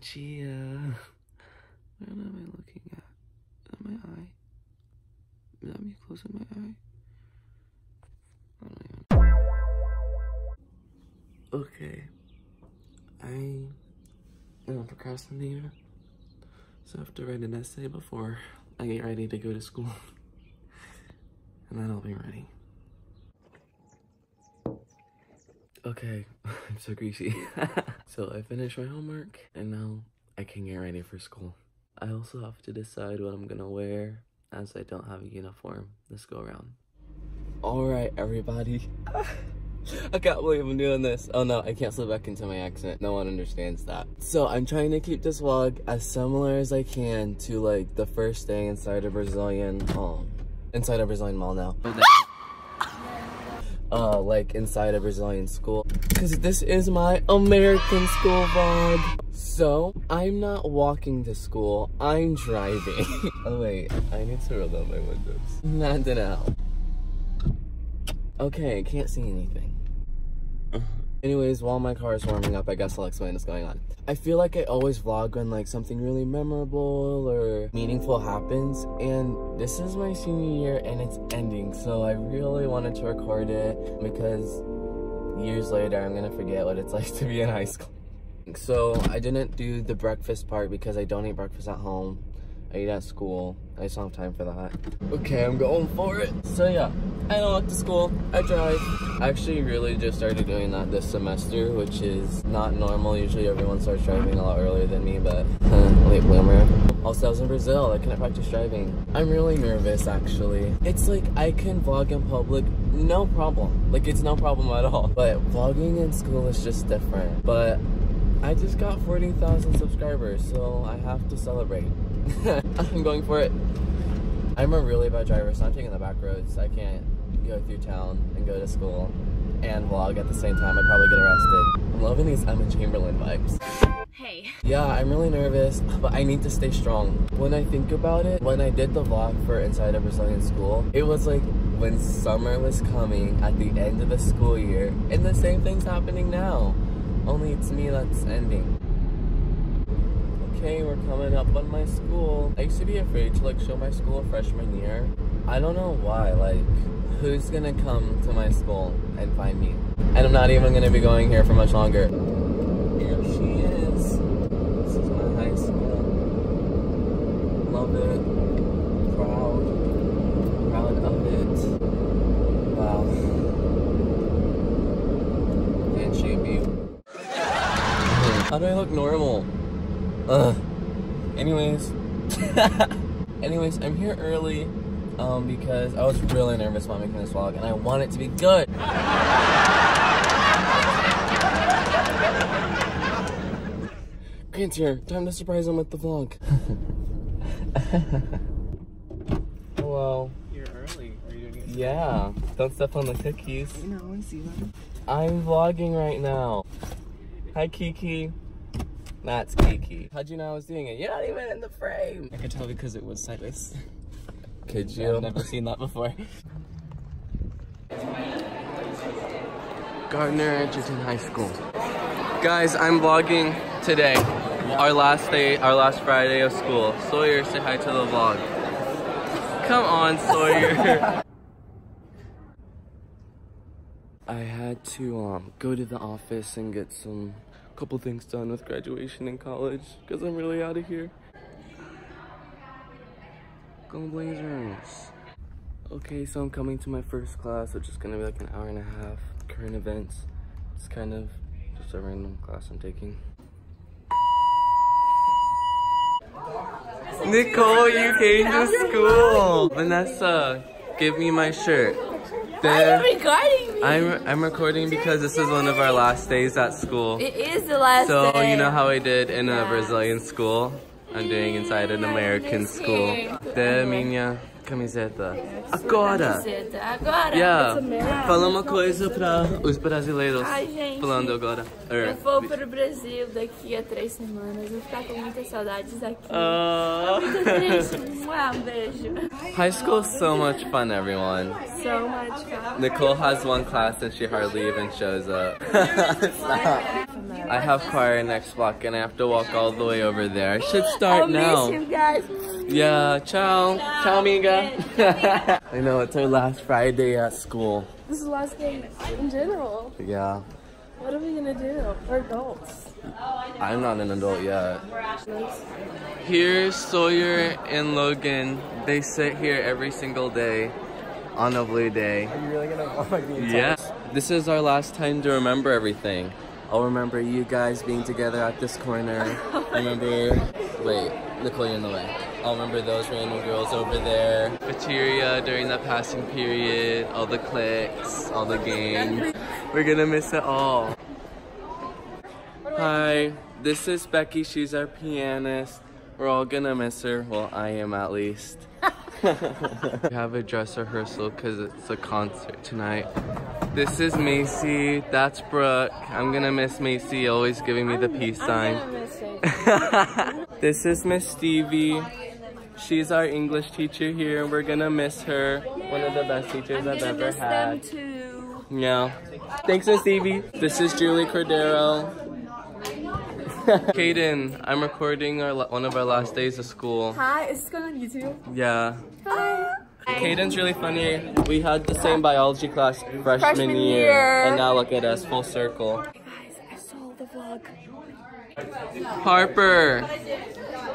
Gia. What am I looking at? Is that my eye? Is that me close in my eye? I don't even know. Okay. I'm a procrastinator, so I have to write an essay before I get ready to go to school. And then I'll be ready. Okay, I'm so greasy. So I finished my homework and now I can get ready for school. I also have to decide what I'm gonna wear as I don't have a uniform this go around. All right, everybody. I can't believe I'm doing this. Oh no, I can't slip back into my accent. No one understands that. So I'm trying to keep this vlog as similar as I can to like the first day inside a Brazilian mall. Inside a Brazilian mall now. Like inside a Brazilian school. Cause this is my American school vlog. So I'm not walking to school, I'm driving. Oh wait, I need to roll down my windows. Not that out. Okay, I can't see anything. Anyways, while my car is warming up, I guess I'll explain what's going on. I feel like I always vlog when like something really memorable or meaningful happens, and this is my senior year and it's ending, so I really wanted to record it because years later I'm gonna forget what it's like to be in high school. So I didn't do the breakfast part because I don't eat breakfast at home. I eat at school. I just don't have time for that. Okay, I'm going for it. So yeah, I don't walk to school, I drive. I actually really just started doing that this semester, which is not normal. Usually everyone starts driving a lot earlier than me, but late bloomer. Also, I was in Brazil, I couldn't practice driving. I'm really nervous, actually. It's like, I can vlog in public, no problem. Like, it's no problem at all. But vlogging in school is just different. But I just got 40,000 subscribers, so I have to celebrate. I'm going for it. I'm a really bad driver, so I'm taking the back roads. I can't go through town and go to school and vlog at the same time. I'd probably get arrested. I'm loving these Emma Chamberlain vibes. Hey. Yeah, I'm really nervous, but I need to stay strong. When I think about it, when I did the vlog for Inside a Brazilian School, it was like when summer was coming at the end of the school year, and the same thing's happening now. Only it's me that's ending. Okay, we're coming up on my school. I used to be afraid to like show my school freshman year. I don't know why, like who's gonna come to my school and find me? And I'm not even gonna be going here for much longer. Here she is. This is my high school. Love it. Proud of it. Wow. Can't shape you. How do I look normal? Anyways. Anyways, I'm here early because I was really nervous about making this vlog and I want it to be good. Grant's here. Time to surprise him with the vlog. Hello. You're early. Are you doing it? Yeah. Don't step on the cookies. You know, I want to see them. I'm vlogging right now. Hi, Kiki. That's Kiki. How'd you know I was doing it? You're not even in the frame! I could tell because it was sideways. Could you? I've never seen that before. Gardner-Edgerton High School. Guys, I'm vlogging today. Yeah. Our last day, our last Friday of school. Sawyer, say hi to the vlog. Come on, Sawyer. I had to go to the office and get some couple things done with graduation and college because I'm really out of here. Go Blazers. Okay, so I'm coming to my first class, which is gonna be like an hour and a half. Current events. It's kind of just a random class I'm taking. Nicole, you came to school. Vanessa, give me my shirt. Why are you recording me? I'm recording because this is one of our last days at school. It is the last day. So you know how I did in a Brazilian school? I'm doing inside an American school. Da minha camiseta. Agora! Agora! Yeah. Fala uma coisa para os brasileiros. Ai, gente. Falando agora. Eu vou para o Brasil daqui a 3 semanas. Vou ficar com muitas saudades aqui. Muito triste. Um beijo. High school is so much fun, everyone. so much fun. Nicole has one class that she hardly even shows up. I have choir next block and I have to walk all the way over there. I should start now. Miss you guys. Yeah, ciao. Ciao, amiga. I know, it's our last Friday at school. This is the last day in general. Yeah. What are we gonna do? We're adults. I'm not an adult yet. Here's Sawyer and Logan. They sit here every single day on a blue day. Are you really gonna walk like the entire? Yes. This is our last time to remember everything. I'll remember you guys being together at this corner. Remember, wait, Nicole, you're in the way. I'll remember those random girls over there. Cafeteria during that passing period, all the cliques, all the games. We're gonna miss it all. Hi, this is Becky, she's our pianist. We're all gonna miss her, well I am at least. We have a dress rehearsal because it's a concert tonight. This is Macy, that's Brooke. I'm gonna miss Macy, always giving me the peace sign. I'm gonna miss it. This is Miss Stevie. She's our English teacher here. We're gonna miss her. One of the best teachers I've ever had. Yeah. Thanks, Miss Stevie. This is Julie Cordero. Kaden, I'm recording one of our last days of school. Hi, is this going on YouTube? Yeah. Hi. Kaden's really funny. We had the same biology class freshman year. And now look at us, full circle. Hey guys, I saw the vlog. Harper,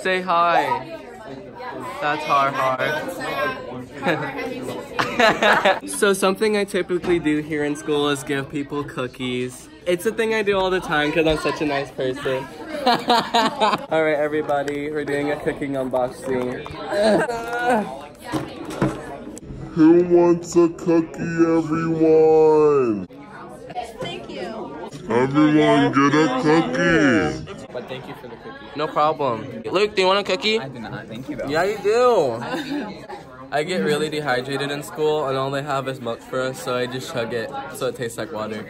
say hi. That's hard. So something I typically do here in school is give people cookies. It's a thing I do all the time because I'm such a nice person. All right, everybody, we're doing a cooking unboxing. Who wants a cookie, everyone? Thank you. Everyone, get a cookie. But thank you for the cookie. No problem. Luke, do you want a cookie? I do not, thank you though. Yeah, you do. I get really dehydrated in school and all they have is milk for us, so I just chug it so it tastes like water.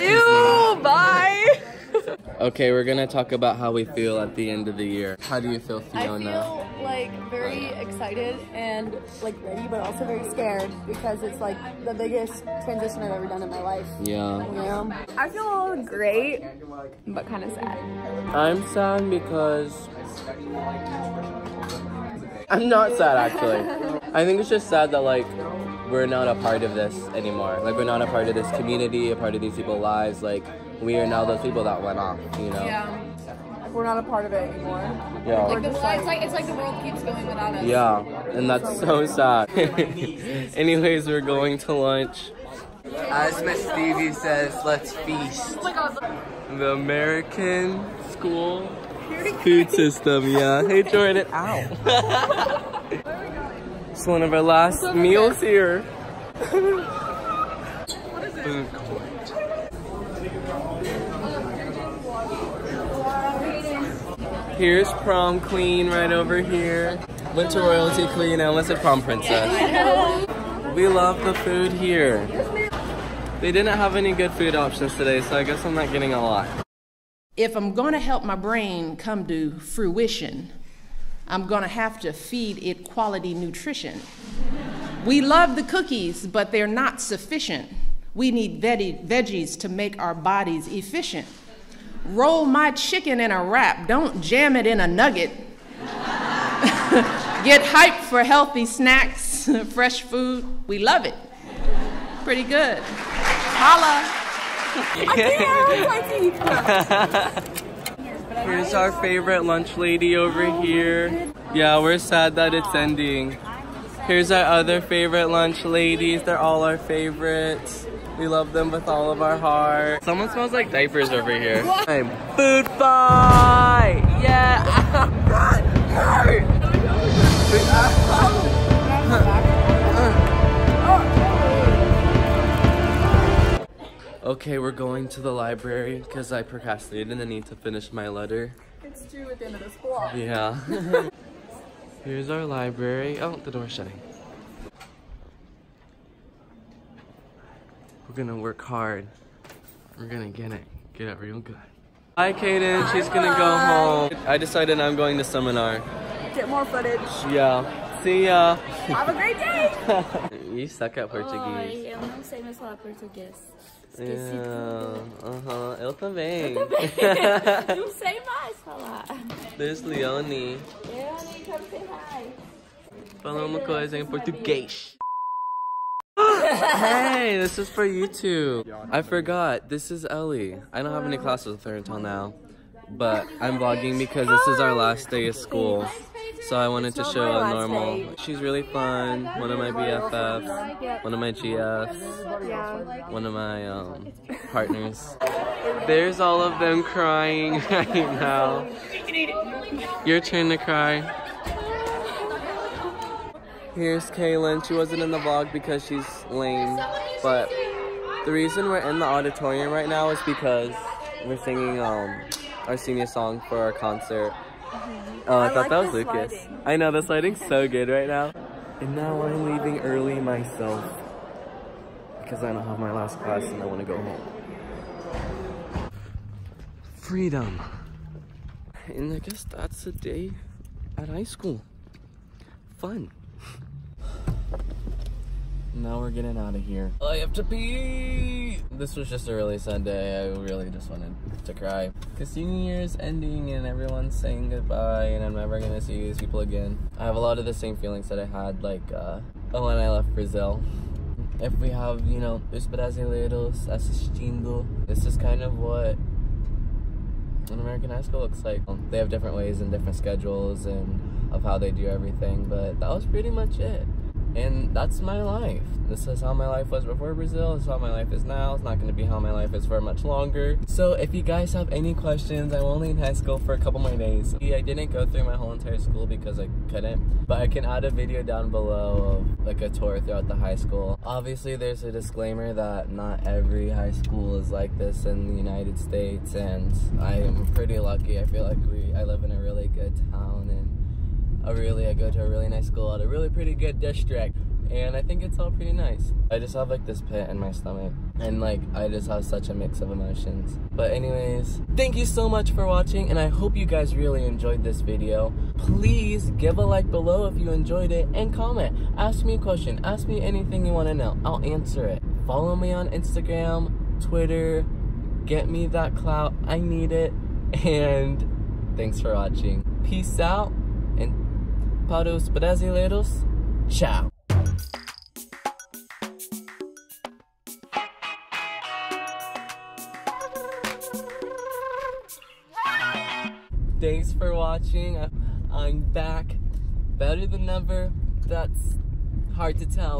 Ew, bye! Okay, we're gonna talk about how we feel at the end of the year. How do you feel, Fiona? I feel like very excited and like ready, but also very scared because it's like the biggest transition I've ever done in my life. Yeah. You know? I feel great, but kind of sad. I'm sad because I'm not sad actually. I think it's just sad that like we're not a part of this anymore. Like we're not a part of this community, a part of these people's lives. Like. We are now those people that went off, you know? Yeah. We're not a part of it anymore. Yeah. Like the, it's like the world keeps going without us. Yeah, and that's so sad. Anyways, we're going to lunch. As Miss Stevie says, let's feast. Oh my God. The American school food system, yeah. Hey, Jordan, ow. Where are we going? It's one of our last meals here. What is it? Here's prom queen right over here. Went to royalty queen and went to prom princess. We love the food here. They didn't have any good food options today, so I guess I'm not getting a lot. If I'm gonna help my brain come to fruition, I'm gonna have to feed it quality nutrition. We love the cookies, but they're not sufficient. We need veggies to make our bodies efficient. Roll my chicken in a wrap, don't jam it in a nugget. Get hyped for healthy snacks, fresh food, we love it. Pretty good. Holla. Here's our favorite lunch lady over here. Yeah, we're sad that it's ending. Here's our other favorite lunch ladies, they're all our favorites. We love them with all of our heart. Someone smells like diapers over here. I'm food fight! Yeah! Okay, we're going to the library because I procrastinated and I need to finish my letter. It's due at the end of this block. Yeah. Here's our library. Oh, the door's shutting. We're gonna work hard. We're gonna get it real good. Hi, Kaden. She's gonna go home. I decided I'm going to seminar. Get more footage. Yeah. See ya. Have a great day. You suck at Portuguese. Oh, eu não sei mais falar português. Esqueci tudo. Uh-huh. Eu também. Não sei mais falar. There's Leone. Leone, come say hi. Falando uma coisa em português. Hey, this is for you two. I forgot, this is Ellie. I don't have any classes with her until now, but I'm vlogging because this is our last day of school, so I wanted to show a normal. She's really fun, one of my BFFs, one of my GFs, one of my partners. There's all of them crying right now. Your turn to cry. Here's Kaylin. She wasn't in the vlog because she's lame, but the reason we're in the auditorium right now is because we're singing our senior song for our concert. Oh, I thought that was Lucas. Lighting. I know, this lighting's so good right now. And now I'm leaving early myself because I don't have my last class and I want to go home. Freedom. And I guess that's the day at high school. Fun. Now we're getting out of here. I have to pee! This was just a really sad day. I really just wanted to cry. Because senior year is ending and everyone's saying goodbye and I'm never gonna see these people again. I have a lot of the same feelings that I had like when I left Brazil. If we have, you know, os brasileiros assistindo, this is kind of what an American high school looks like. They have different ways and different schedules and of how they do everything, but that was pretty much it. And that's my life. This is how my life was before Brazil. This is how my life is now. It's not gonna be how my life is for much longer. So if you guys have any questions, I'm only in high school for a couple more days. I didn't go through my whole entire school because I couldn't, but I can add a video down below of like a tour throughout the high school. Obviously there's a disclaimer that not every high school is like this in the United States, and I am pretty lucky. I feel like I live in a really good town, and I go to a really nice school at a really pretty good district, and I think it's all pretty nice. I just have like this pit in my stomach, and like I just have such a mix of emotions. But anyways, thank you so much for watching, and I hope you guys really enjoyed this video. Please give a like below if you enjoyed it, and comment. Ask me a question, ask me anything you want to know, I'll answer it. Follow me on Instagram, Twitter, get me that clout, I need it. And thanks for watching. Peace out. Para os brasileiros, tchau! Thanks for watching. I'm back. Better than ever. That's hard to tell.